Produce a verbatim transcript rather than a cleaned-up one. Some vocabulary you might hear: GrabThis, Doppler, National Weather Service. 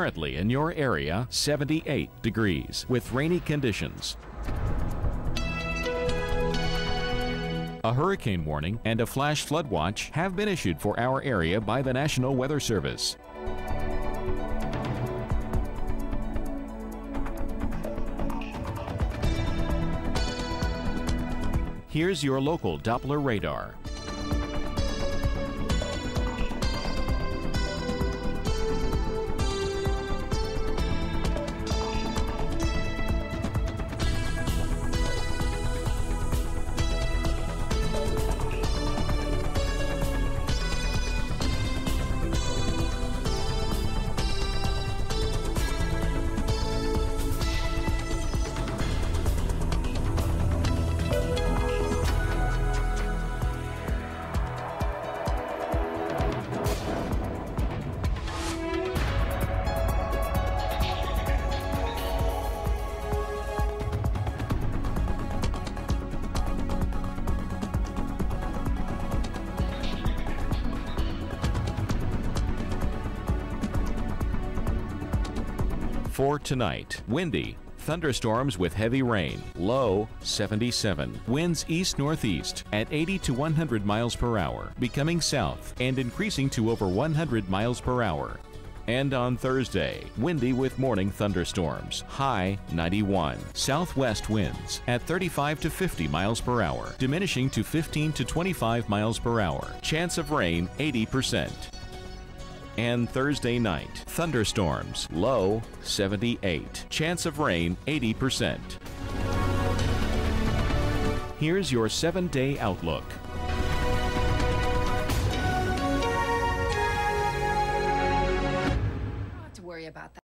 Currently in your area, seventy-eight degrees with rainy conditions. A hurricane warning and a flash flood watch have been issued for our area by the National Weather Service. Here's your local Doppler radar. For tonight, windy, thunderstorms with heavy rain, low seventy-seven, winds east-northeast at eighty to one hundred miles per hour, becoming south and increasing to over one hundred miles per hour. And on Thursday, windy with morning thunderstorms, high ninety-one, southwest winds at thirty-five to fifty miles per hour, diminishing to fifteen to twenty-five miles per hour, chance of rain eighty percent. And Thursday night, thunderstorms, low seventy-eight, chance of rain eighty percent. Here's your seven-day outlook. Not to worry about that.